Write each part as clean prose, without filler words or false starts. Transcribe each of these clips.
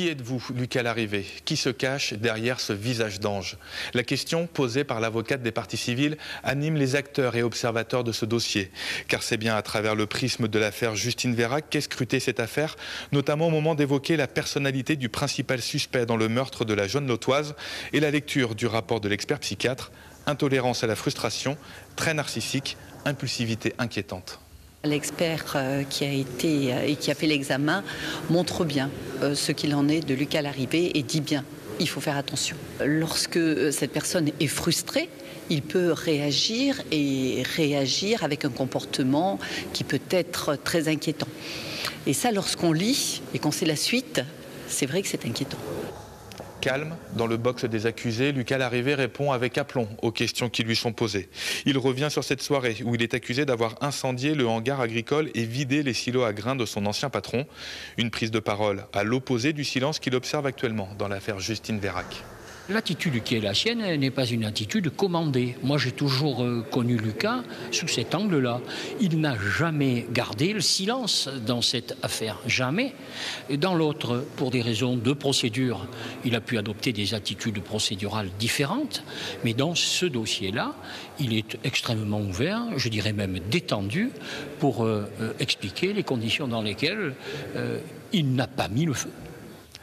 Qui êtes-vous, Lucas Larivée? Qui se cache derrière ce visage d'ange? La question posée par l'avocate des parties civiles anime les acteurs et observateurs de ce dossier. Car c'est bien à travers le prisme de l'affaire Justine Vayrac qu'est scrutée cette affaire, notamment au moment d'évoquer la personnalité du principal suspect dans le meurtre de la jeune lotoise et la lecture du rapport de l'expert psychiatre, intolérance à la frustration, trait narcissique, impulsivité inquiétante. L'expert qui a été et qui a fait l'examen montre bien ce qu'il en est de Lucas Larivée et dit bien, il faut faire attention. Lorsque cette personne est frustrée, il peut réagir et réagir avec un comportement qui peut être très inquiétant. Et ça, lorsqu'on lit et qu'on sait la suite, c'est vrai que c'est inquiétant. Calme, dans le box des accusés, Lucas Larivée répond avec aplomb aux questions qui lui sont posées. Il revient sur cette soirée où il est accusé d'avoir incendié le hangar agricole et vidé les silos à grains de son ancien patron. Une prise de parole à l'opposé du silence qu'il observe actuellement dans l'affaire Justine Vayrac. L'attitude qui est la sienne n'est pas une attitude commandée. Moi, j'ai toujours connu Lucas sous cet angle-là. Il n'a jamais gardé le silence dans cette affaire, jamais. Et dans l'autre, pour des raisons de procédure, il a pu adopter des attitudes procédurales différentes. Mais dans ce dossier-là, il est extrêmement ouvert, je dirais même détendu, pour expliquer les conditions dans lesquelles il n'a pas mis le feu.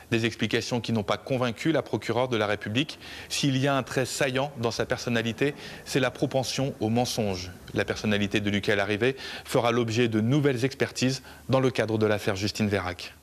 Des explications qui n'ont pas convaincu la procureure de la République. S'il y a un trait saillant dans sa personnalité, c'est la propension au mensonge. La personnalité de Lucas Larivée fera l'objet de nouvelles expertises dans le cadre de l'affaire Justine Vayrac.